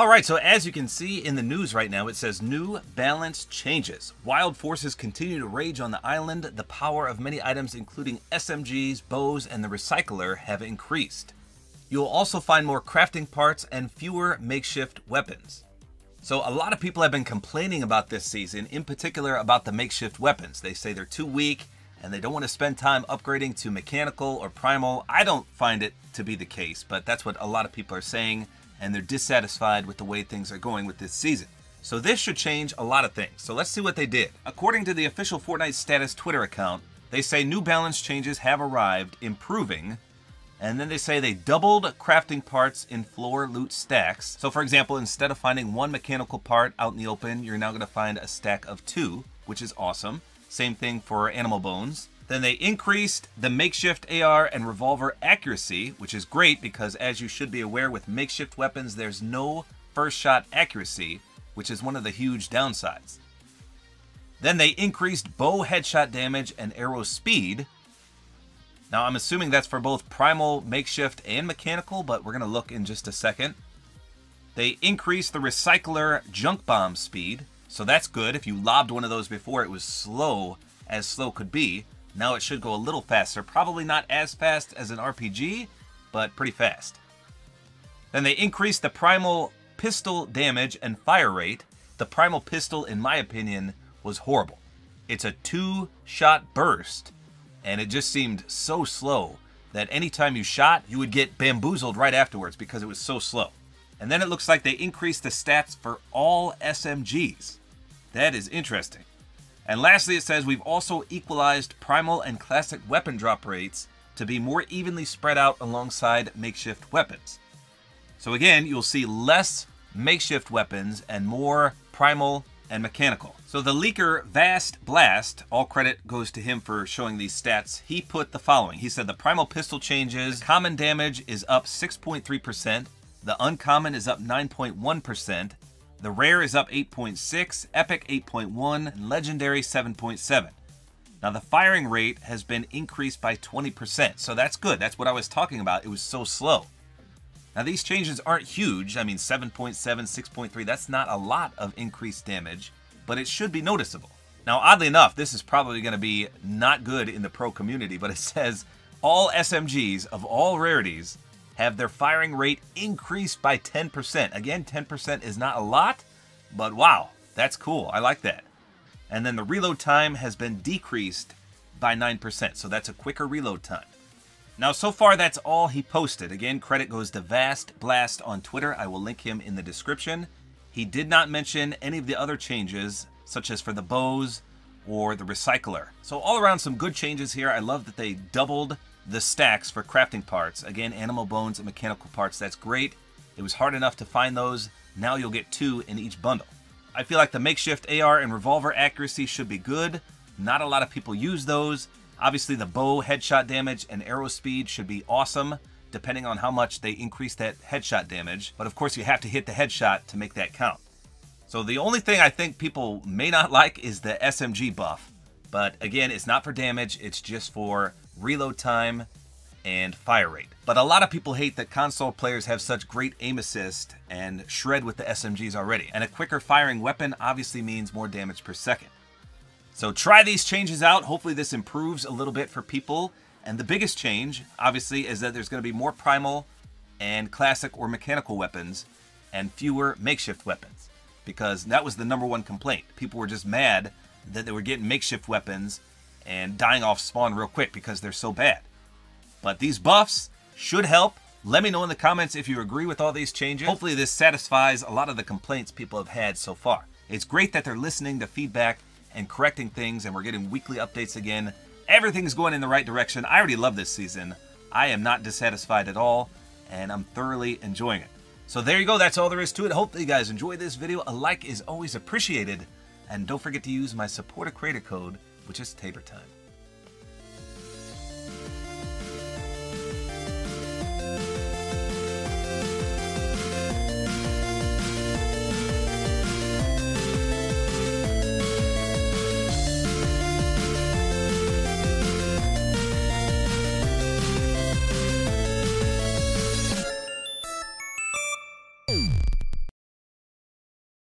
Alright, so as you can see in the news right now, it says New Balance Changes. Wild forces continue to rage on the island. The power of many items, including SMGs, bows, and the recycler, have increased. You'll also find more crafting parts and fewer makeshift weapons. So a lot of people have been complaining about this season, in particular about the makeshift weapons. They say they're too weak and they don't want to spend time upgrading to mechanical or primal. I don't find it to be the case, but that's what a lot of people are saying, and they're dissatisfied with the way things are going with this season. So this should change a lot of things. So let's see what they did. According to the official Fortnite status Twitter account, they say New Balance changes have arrived, improving. And then they say they doubled crafting parts in floor loot stacks. So for example, instead of finding one mechanical part out in the open, you're now gonna find a stack of two, which is awesome. Same thing for animal bones. Then they increased the makeshift AR and revolver accuracy, which is great because as you should be aware with makeshift weapons, there's no first shot accuracy, which is one of the huge downsides. Then they increased bow headshot damage and arrow speed. Now, I'm assuming that's for both primal, makeshift, and mechanical, but we're going to look in just a second. They increased the recycler junk bomb speed, so that's good. If you lobbed one of those before, it was slow as slow could be. Now it should go a little faster. Probably not as fast as an RPG, but pretty fast. Then they increased the primal pistol damage and fire rate. The primal pistol, in my opinion, was horrible. It's a two-shot burst. And it just seemed so slow that anytime you shot, you would get bamboozled right afterwards because it was so slow. And then it looks like they increased the stats for all SMGs. That is interesting. And lastly, it says we've also equalized primal and classic weapon drop rates to be more evenly spread out alongside makeshift weapons. So again, you'll see less makeshift weapons and more primal and mechanical. So the leaker Vast Blast, all credit goes to him for showing these stats, he put the following. He said the primal pistol changes, the common damage is up 6.3%, the uncommon is up 9.1%, the rare is up 8.6%, epic 8.1%, and legendary 7.7%. Now the firing rate has been increased by 20%, so that's good. That's what I was talking about. It was so slow. Now these changes aren't huge. I mean, 7.7, 6.3, that's not a lot of increased damage, but it should be noticeable. Now, oddly enough, this is probably going to be not good in the pro community, but it says all SMGs of all rarities have their firing rate increased by 10%. Again, 10% is not a lot, but wow, that's cool. I like that. And then the reload time has been decreased by 9%, so that's a quicker reload time. Now, so far, that's all he posted. Again, credit goes to Vast Blast on Twitter. I will link him in the description. He did not mention any of the other changes, such as for the bows or the recycler. So all around, some good changes here. I love that they doubled the stacks for crafting parts. Again, animal bones and mechanical parts. That's great. It was hard enough to find those. Now you'll get two in each bundle. I feel like the makeshift AR and revolver accuracy should be good. Not a lot of people use those. Obviously, the bow headshot damage and arrow speed should be awesome, depending on how much they increase that headshot damage. But of course, you have to hit the headshot to make that count. So the only thing I think people may not like is the SMG buff. But again, it's not for damage. It's just for reload time and fire rate. But a lot of people hate that console players have such great aim assist and shred with the SMGs already. And a quicker firing weapon obviously means more damage per second. So try these changes out. Hopefully this improves a little bit for people. And the biggest change, obviously, is that there's going to be more primal and classic or mechanical weapons and fewer makeshift weapons, because that was the #1 complaint. People were just mad that they were getting makeshift weapons and dying off spawn real quick because they're so bad. But these buffs should help. Let me know in the comments if you agree with all these changes. Hopefully this satisfies a lot of the complaints people have had so far. It's great that they're listening to feedback and correcting things, and we're getting weekly updates again. Everything's going in the right direction. I already love this season. I am not dissatisfied at all, and I'm thoroughly enjoying it. So there you go. That's all there is to it. Hopefully you guys enjoyed this video. A like is always appreciated. And don't forget to use my supporter creator code, which is TaborTime.